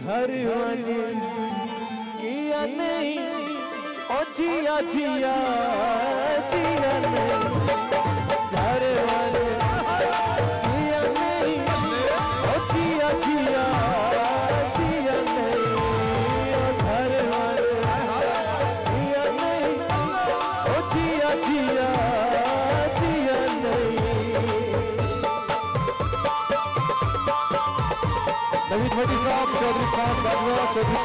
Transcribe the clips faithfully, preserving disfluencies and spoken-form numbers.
घर वंज गया नहीं ओ जिया जिया जिया नहीं घर वंज गया नहीं ओ जिया जिया जिया नहीं घर वंज गया नहीं ओ जिया जिया जिया नहीं। नवीद भाटी साहब चौधरी साहब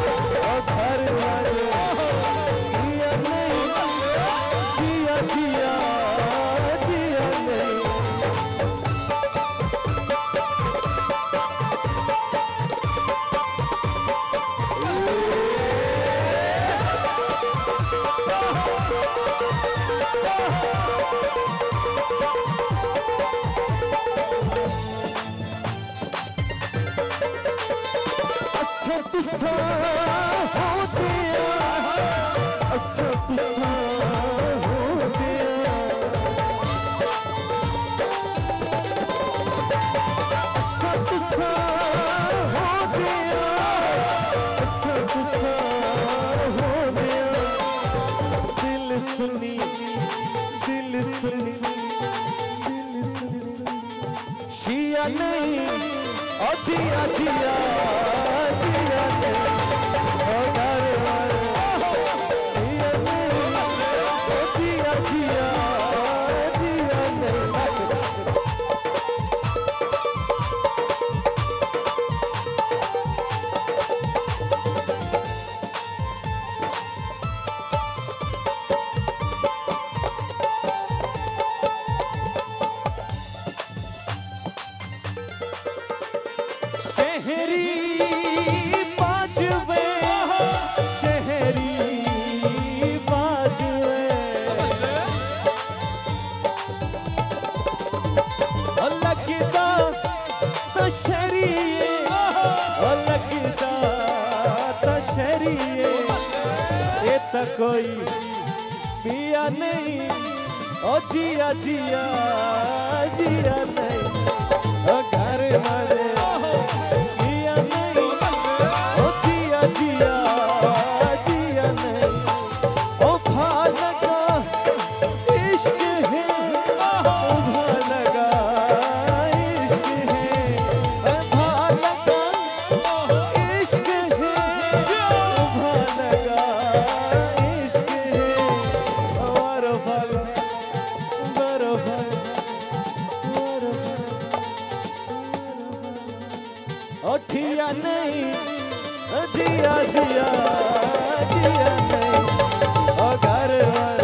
बाजवा चौधरी शहरी सरकार गुरु जिया जिया जिया नहीं ओ घर